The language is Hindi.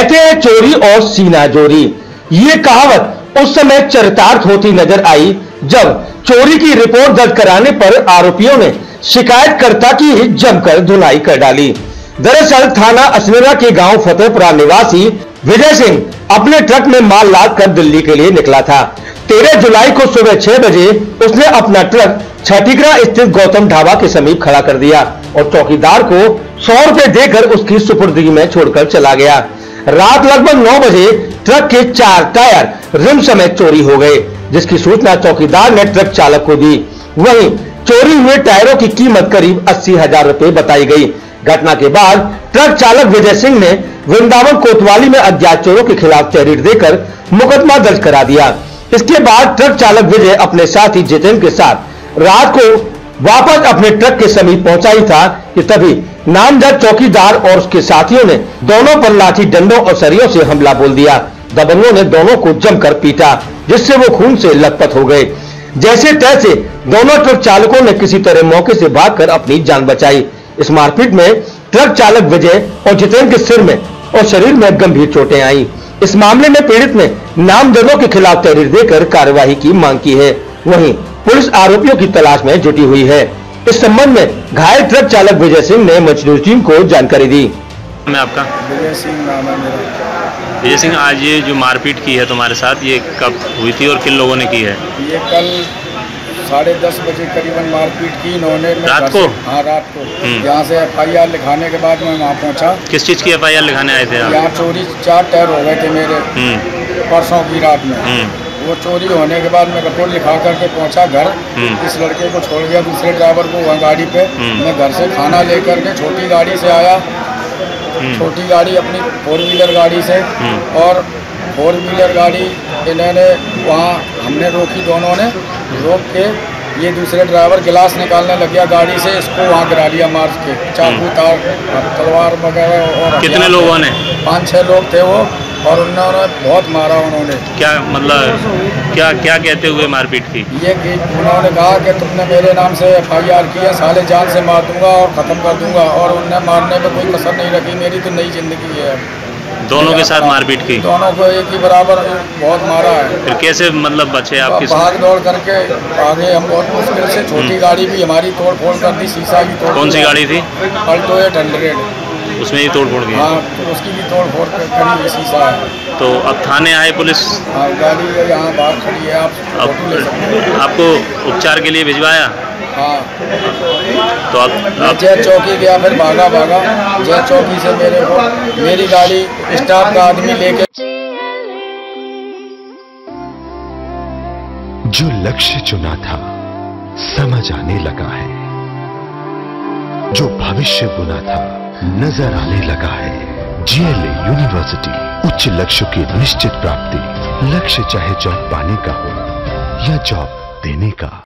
कहते हैं चोरी और सीना जोरी। ये कहावत उस समय चरितार्थ होती नजर आई जब चोरी की रिपोर्ट दर्ज कराने पर आरोपियों ने शिकायतकर्ता की ही जमकर धुलाई कर डाली। दरअसल थाना असनेरा के गांव फतेहपुरा निवासी विजय सिंह अपने ट्रक में माल लादकर दिल्ली के लिए निकला था। 13 जुलाई को सुबह 6 बजे उसने अपना ट्रक छटीकरा स्थित गौतम ढाबा के समीप खड़ा कर दिया और चौकीदार को 100 रुपए देकर उसकी सुपुर्दगी में छोड़कर चला गया। रात लगभग 9 बजे ट्रक के 4 टायर रिम समेत चोरी हो गए, जिसकी सूचना चौकीदार ने ट्रक चालक को दी। वहीं चोरी हुए टायरों की कीमत करीब 80,000 रुपए बताई गई। घटना के बाद ट्रक चालक विजय सिंह ने वृंदावन कोतवाली में अज्ञात चोरों के खिलाफ तहरीर देकर मुकदमा दर्ज करा दिया। इसके बाद ट्रक चालक विजय अपने साथी जितेंद्र के साथ रात को वापस अपने ट्रक के समीप पहुंचा ही था कि तभी नामजद चौकीदार और उसके साथियों ने दोनों पर लाठी डंडों और सरियों से हमला बोल दिया। दबंगों ने दोनों को जमकर पीटा, जिससे वो खून से लथपथ हो गए। जैसे तैसे दोनों ट्रक चालकों ने किसी तरह मौके से भागकर अपनी जान बचाई। इस मारपीट में ट्रक चालक विजय और जितेंद्र के सिर में और शरीर में गंभीर चोटें आई। इस मामले में पीड़ित ने नामजदों के खिलाफ तहरीर देकर कार्यवाही की मांग की है। वहीं पुलिस आरोपियों की तलाश में जुटी हुई है। इस संबंध में घायल ट्रक चालक विजय सिंह ने मजदूर टीम को जानकारी दी। मैं आपका विजय सिंह नाम है मेरा। विजय सिंह, आज ये जो मारपीट की है तुम्हारे साथ, ये कब हुई थी और किन लोगों ने की है? ये कल 10:30 बजे करीबन मारपीट की इन्होंने। रात को? हाँ, रात को। यहाँ से FIR लिखाने के बाद मैं वहाँ पहुँचा। किस चीज़ की FIR लिखाने आए थे? यहाँ चोरी 4 टायर हो गए थे मेरे परसों की रात में। वो चोरी होने के बाद मैं रिपोर्ट लिखा करके पहुँचा घर। इस लड़के को छोड़ गया दूसरे ड्राइवर को वहाँ गाड़ी पे। मैं घर से खाना ले करके छोटी गाड़ी से आया, छोटी गाड़ी अपनी 4 व्हीलर गाड़ी से, और 4 व्हीलर गाड़ी इन्होंने वहाँ हमने रोकी, दोनों ने रोक के ये दूसरे ड्राइवर गिलास निकालने लग गया गाड़ी से, इसको वहाँ गिरा लिया मार के चाकू तार तलवार वगैरह। और कितने लोगों ने? 5-6 लोग थे वो, और उन्होंने बहुत मारा। उन्होंने क्या मतलब क्या क्या कहते हुए मारपीट की? ये कि उन्होंने कहा कि तुमने मेरे नाम से FIR की है, साले जान से मार दूंगा और ख़त्म कर दूंगा, और उनने मारने में कोई कसर नहीं रखी। मेरी तो नई जिंदगी है। दोनों के साथ मारपीट की? दोनों को एक ही बराबर बहुत मारा है। फिर कैसे मतलब बचे आप? भाग दौड़ करके आगे हम बहुत मुश्किल से, छोटी गाड़ी भी हमारी तोड़ फोड़ कर दी, शीशा भी तोड़। कौन सी गाड़ी थी? अल्टो 800, उसमें भी तोड़ फोड़ की? हाँ, तो उसकी भी तोड़ फोड़ करी, शीशा है। तो अब थाने आए पुलिस? हाँ, गाड़ी यहाँ बाहर खड़ी है। आप आपको उपचार के लिए भिजवाया? हाँ। तो आप जय चौकी गया, फिर भागा जय चौकी से मेरे को मेरी गाड़ी स्टाफ का आदमी लेके। जो लक्ष्य चुना था समझ आने लगा है, जो भविष्य बुना था नजर आने लगा है। जीएल यूनिवर्सिटी, उच्च लक्ष्य की निश्चित प्राप्ति। लक्ष्य चाहे जॉब पाने का हो या जॉब देने का।